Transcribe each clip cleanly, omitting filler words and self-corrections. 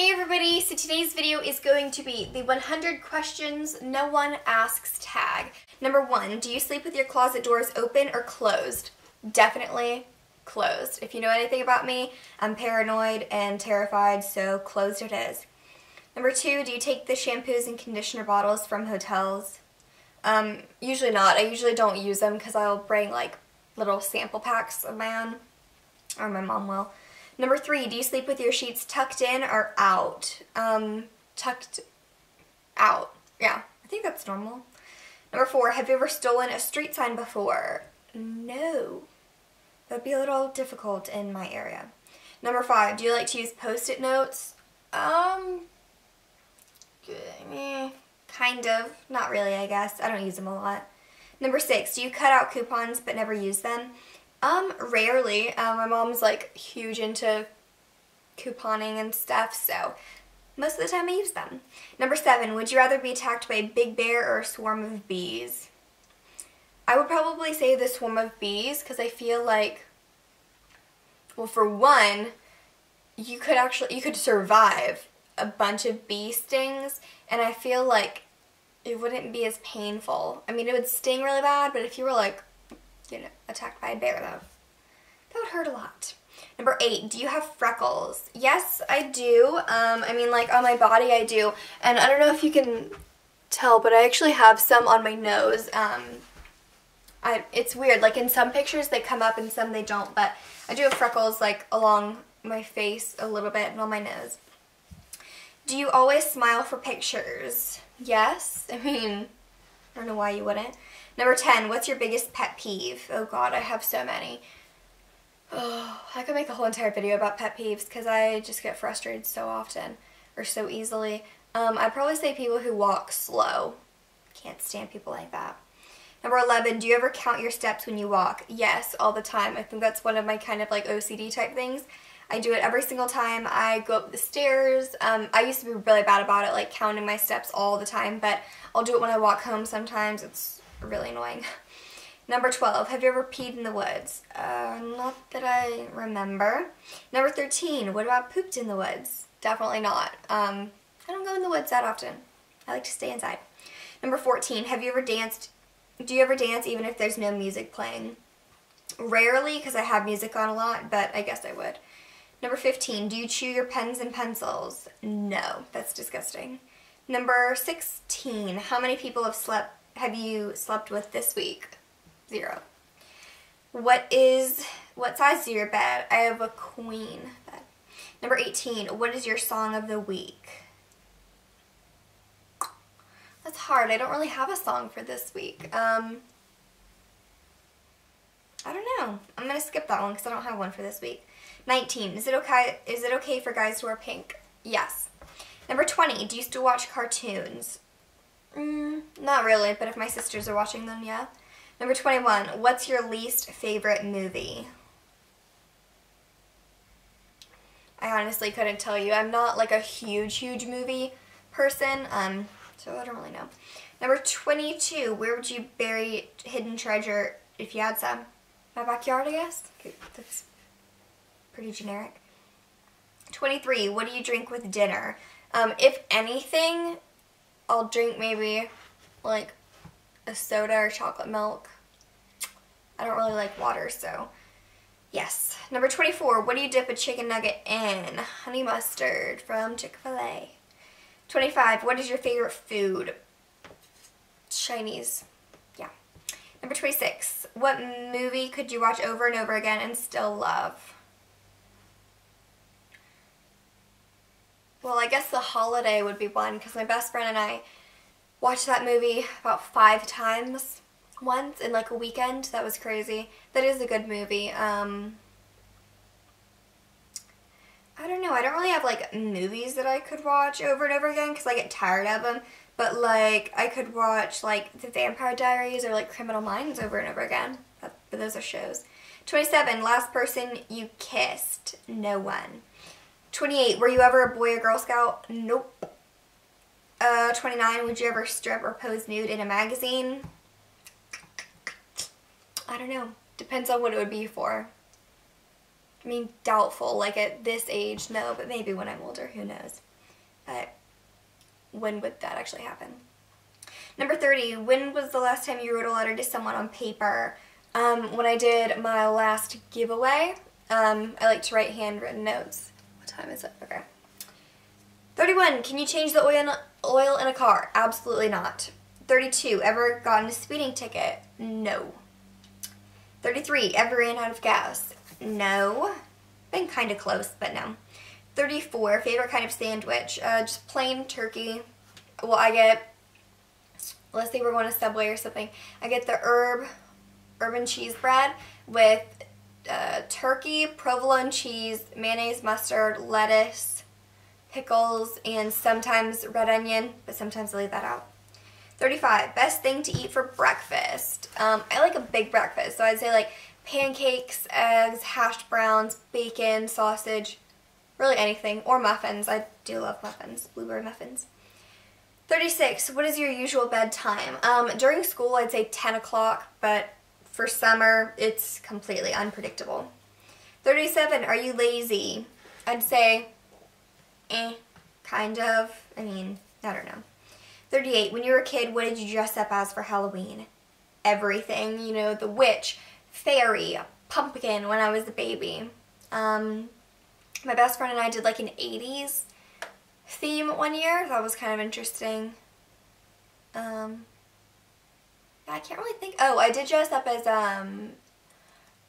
Hey everybody, so today's video is going to be the 100 questions no one asks tag. Number one, do you sleep with your closet doors open or closed? Definitely closed. If you know anything about me, I'm paranoid and terrified, so closed it is. Number two, do you take the shampoos and conditioner bottles from hotels? Usually not. I usually don't use them because I'll bring like little sample packs of my own, or my mom will. Number three, do you sleep with your sheets tucked in or out? Tucked out. Yeah, I think that's normal. Number four, have you ever stolen a street sign before? No. That'd be a little difficult in my area. Number five, do you like to use Post-it notes? Kind of. Not really, I guess. I don't use them a lot. Number six, do you cut out coupons but never use them? Rarely. My mom's like huge into couponing and stuff, so most of the time I use them. Number seven, would you rather be attacked by a big bear or a swarm of bees? I would probably say the swarm of bees because I feel like, well, for one, you could survive a bunch of bee stings, and I feel like it wouldn't be as painful. I mean, it would sting really bad, but if you were like, you know, attacked by a bear though, that would hurt a lot. Number eight, do you have freckles? Yes, I do. I mean, like on my body I do, and I don't know if you can tell, but I actually have some on my nose. It's weird, like in some pictures they come up and some they don't, but I do have freckles like along my face a little bit and on my nose. Do you always smile for pictures? Yes, I mean, I don't know why you wouldn't. Number 10, what's your biggest pet peeve? Oh god, I have so many. Oh, I could make a whole entire video about pet peeves because I just get frustrated so often, or so easily. I'd probably say people who walk slow. Can't stand people like that. Number 11, do you ever count your steps when you walk? Yes, all the time. I think that's one of my kind of like OCD type things. I do it every single time I go up the stairs. I used to be really bad about it, like counting my steps all the time, but I'll do it when I walk home sometimes. It's really annoying. Number 12, have you ever peed in the woods? Not that I remember. Number 13, what about pooped in the woods? Definitely not. I don't go in the woods that often. I like to stay inside. Number 14, have you ever danced? Do you ever dance even if there's no music playing? Rarely, because I have music on a lot, but I guess I would. Number 15, do you chew your pens and pencils? No, that's disgusting. Number 16, how many people have you slept with this week? Zero. What size is your bed? I have a queen bed. Number 18, what is your song of the week? That's hard. I don't really have a song for this week. I don't know. I'm gonna skip that one because I don't have one for this week. 19, is it okay for guys to wear pink? Yes. Number 20, do you still watch cartoons? Not really, but if my sisters are watching them, yeah. Number 21, what's your least favorite movie? I honestly couldn't tell you. I'm not like a huge movie person, so I don't really know. Number 22, where would you bury hidden treasure if you had some? My backyard, I guess? That's pretty generic. 23, what do you drink with dinner? If anything, I'll drink maybe like a soda or chocolate milk. I don't really like water, so yes. Number 24, what do you dip a chicken nugget in? Honey mustard from Chick-fil-A. 25, what is your favorite food? Chinese, yeah. Number 26, what movie could you watch over and over again and still love? Well, I guess The Holiday would be one because my best friend and I watched that movie about 5 times once in like a weekend. That was crazy. That is a good movie. I don't know. I don't really have like movies that I could watch over and over again because I get tired of them. But like I could watch like The Vampire Diaries or like Criminal Minds over and over again. But those are shows. 27, last person you kissed. No one. 28, were you ever a boy or girl scout? Nope. 29, would you ever strip or pose nude in a magazine? I don't know. Depends on what it would be for. I mean, doubtful, like at this age, no, but maybe when I'm older, who knows. But when would that actually happen? Number 30, when was the last time you wrote a letter to someone on paper? When I did my last giveaway, I like to write handwritten notes. What time is it? Okay. 31, can you change the oil in a car? Absolutely not. 32, ever gotten a speeding ticket? No. 33, ever ran out of gas? No. Been kind of close, but no. 34, favorite kind of sandwich? Just plain turkey. Well, I get, let's say we're going to Subway or something. I get the urban cheese bread with turkey, provolone cheese, mayonnaise, mustard, lettuce, pickles, and sometimes red onion, but sometimes I leave that out. 35, best thing to eat for breakfast. I like a big breakfast, so I'd say like pancakes, eggs, hash browns, bacon, sausage, really anything, or muffins. I do love muffins, blueberry muffins. 36, what is your usual bedtime? During school, I'd say 10 o'clock, but for summer, it's completely unpredictable. 37, are you lazy? I'd say, kind of. I mean, I don't know. 38, when you were a kid, what did you dress up as for Halloween? Everything, you know, the witch, fairy, pumpkin when I was a baby. My best friend and I did like an 80s theme one year. That was kind of interesting. I can't really think. Oh, I did dress up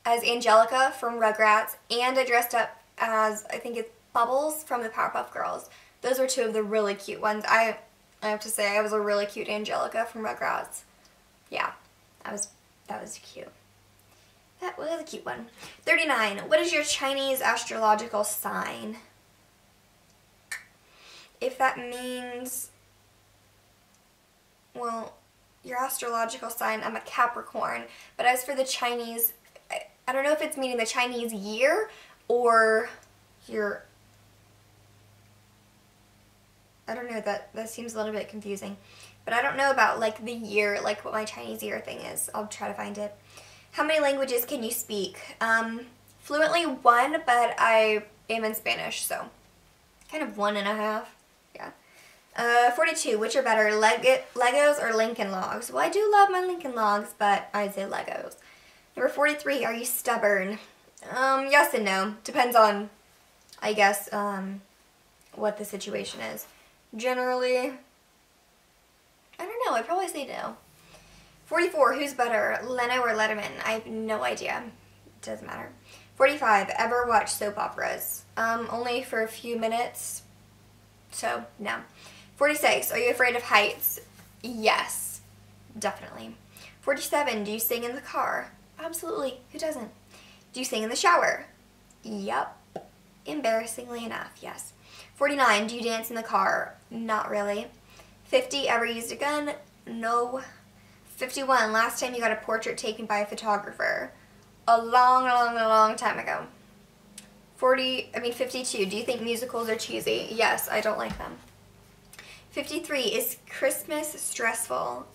as Angelica from Rugrats, and I dressed up as, I think it's Bubbles from the Powerpuff Girls. Those were two of the really cute ones. I have to say, I was a really cute Angelica from Rugrats. Yeah, that was cute. That was a cute one. 39, what is your Chinese astrological sign? If that means, well, your astrological sign, I'm a Capricorn, but as for the Chinese, I don't know if it's meaning the Chinese year or your, I don't know, that seems a little bit confusing, but I don't know about like the year, like what my Chinese year thing is. I'll try to find it. How many languages can you speak? Fluently one, but I am in Spanish, so kind of 1.5, yeah. 42, which are better, Legos or Lincoln Logs? Well, I do love my Lincoln Logs, but I'd say Legos. Number 43, are you stubborn? Yes and no. Depends on, I guess, what the situation is. Generally, I don't know, I'd probably say no. 44, who's better, Leno or Letterman? I have no idea. It doesn't matter. 45, ever watch soap operas? Only for a few minutes, so no. 46, are you afraid of heights? Yes, definitely. 47, do you sing in the car? Absolutely, who doesn't? Do you sing in the shower? Yep, embarrassingly enough, yes. 49, do you dance in the car? Not really. 50, ever used a gun? No. 51, last time you got a portrait taken by a photographer? A long time ago. 52, do you think musicals are cheesy? Yes, I don't like them. 53, is Christmas stressful?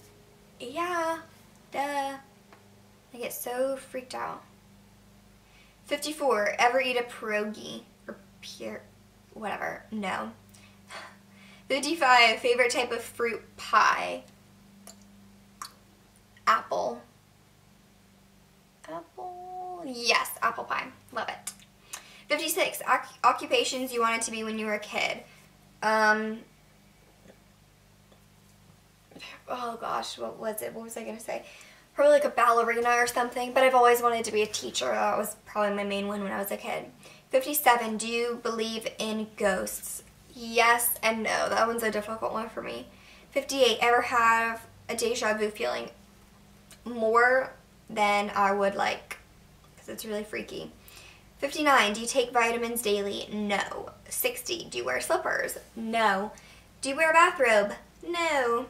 Yeah, duh. I get so freaked out. 54, ever eat a pierogi? Or whatever, no. 55, favorite type of fruit pie? Apple. Apple? Yes, apple pie. Love it. 56, occupations you wanted to be when you were a kid. Oh gosh, what was it? What was I going to say? Probably like a ballerina or something, but I've always wanted to be a teacher. That was probably my main one when I was a kid. 57, do you believe in ghosts? Yes and no. That one's a difficult one for me. 58, ever have a deja vu feeling? More than I would like, because it's really freaky. 59, do you take vitamins daily? No. 60, do you wear slippers? No. Do you wear a bathrobe? No.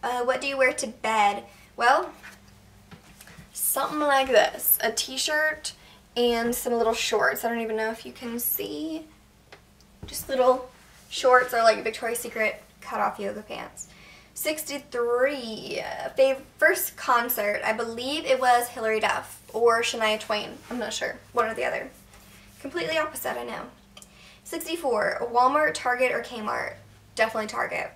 What do you wear to bed? Well, something like this. A t-shirt and some little shorts. I don't even know if you can see. Just little shorts or like Victoria's Secret cut-off yoga pants. 63, first concert, I believe it was Hillary Duff or Shania Twain, I'm not sure, one or the other. Completely opposite, I know. 64. Walmart, Target, or Kmart? Definitely Target.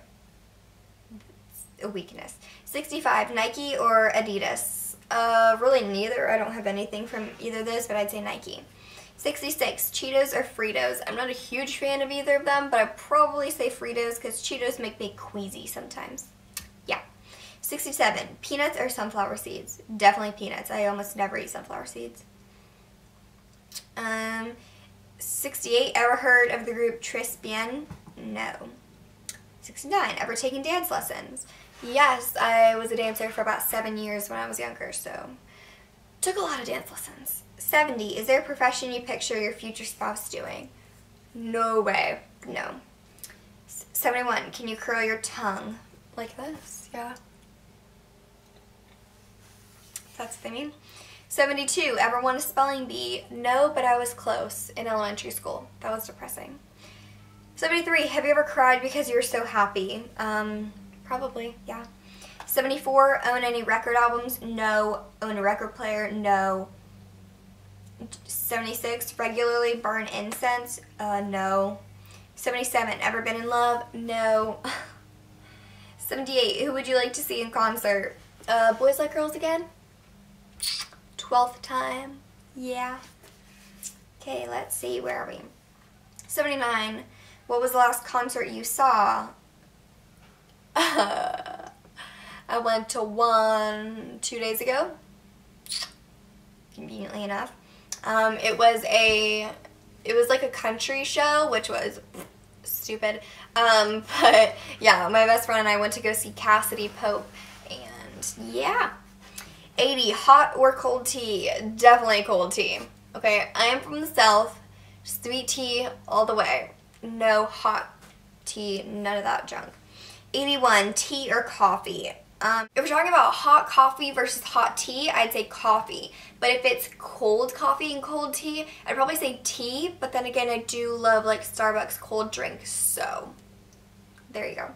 It's a weakness. 65. Nike or Adidas? Really neither. I don't have anything from either of those, but I'd say Nike. 66. Cheetos or Fritos? I'm not a huge fan of either of them, but I'd probably say Fritos because Cheetos make me queasy sometimes. Yeah. 67. Peanuts or sunflower seeds? Definitely peanuts. I almost never eat sunflower seeds. 68. Ever heard of the group Tres Bien? No. 69. Ever taken dance lessons? Yes, I was a dancer for about 7 years when I was younger, so took a lot of dance lessons. 70. Is there a profession you picture your future spouse doing? No way. No. 71. Can you curl your tongue? Like this? Yeah. That's what they mean. 72. Ever won a spelling bee? No, but I was close in elementary school. That was depressing. 73. Have you ever cried because you were so happy? Probably, yeah. 74. Own any record albums? No. Own a record player? No. 76. Regularly burn incense? No. 77. Ever been in love? No. 78. Who would you like to see in concert? Boys Like Girls again? 12th time. Yeah. Okay, let's see. Where are we? 79. What was the last concert you saw? I went to one 2 days ago. Conveniently enough. It was like a country show, which was stupid. But yeah, my best friend and I went to go see Cassidy Pope, and yeah. 80. Hot or cold tea? Definitely cold tea. Okay, I am from the South. Sweet tea all the way. No hot tea, none of that junk. 81. Tea or coffee? If we're talking about hot coffee versus hot tea, I'd say coffee. But if it's cold coffee and cold tea, I'd probably say tea. But then again, I do love like Starbucks cold drinks, so there you go.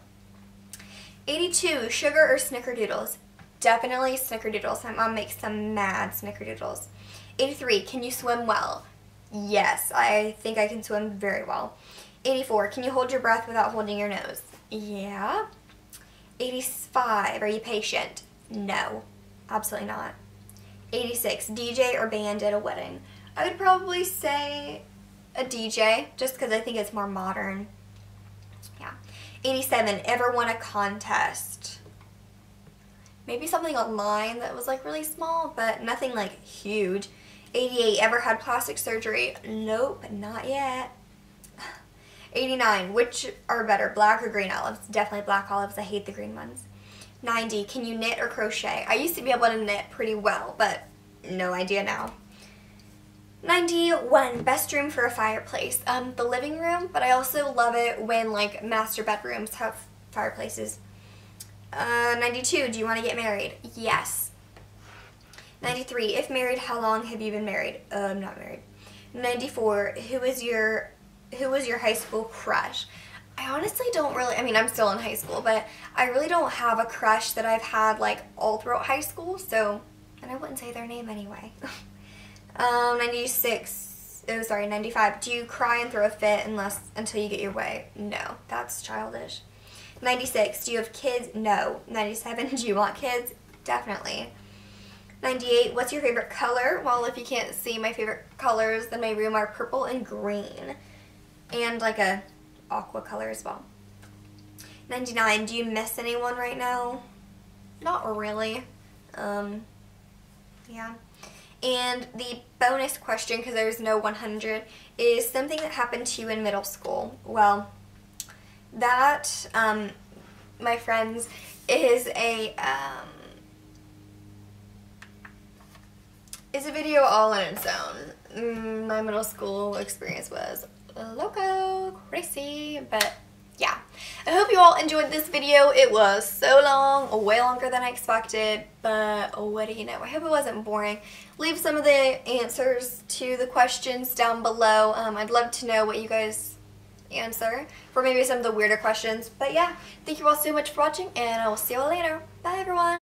82. Sugar or snickerdoodles? Definitely snickerdoodles. My mom makes some mad snickerdoodles. 83. Can you swim well? Yes, I think I can swim very well. 84. Can you hold your breath without holding your nose? Yeah. 85. Are you patient? No, absolutely not. 86. DJ or band at a wedding? I would probably say a DJ, just because I think it's more modern. Yeah. 87. Ever won a contest? Maybe something online that was like really small, but nothing like huge. 88. Ever had plastic surgery? Nope, not yet. 89. Which are better, black or green olives? Definitely black olives. I hate the green ones. 90. Can you knit or crochet? I used to be able to knit pretty well, but no idea now. 91. Best room for a fireplace? The living room, but I also love it when like master bedrooms have fireplaces. 92. Do you want to get married? Yes. 93. If married, how long have you been married? I'm not married. 94. Who was your high school crush? I honestly don't really, I mean, I'm still in high school, but I really don't have a crush that I've had like all throughout high school, so, and I wouldn't say their name anyway. 95. Do you cry and throw a fit until you get your way? No, that's childish. 96. Do you have kids? No. 97. Do you want kids? Definitely. 98. What's your favorite color? Well, if you can't see, my favorite colors in my room are purple and green. And like a aqua color as well. 99. Do you miss anyone right now? Not really. Yeah. And the bonus question, because there's no 100, is something that happened to you in middle school. Well, that, my friends, is a video all on its own. My middle school experience was loco, crazy, but yeah. I hope you all enjoyed this video. It was so long, way longer than I expected, but what do you know? I hope it wasn't boring. Leave some of the answers to the questions down below. I'd love to know what you guys answer for maybe some of the weirder questions. But yeah, thank you all so much for watching, and I will see you all later. Bye, everyone.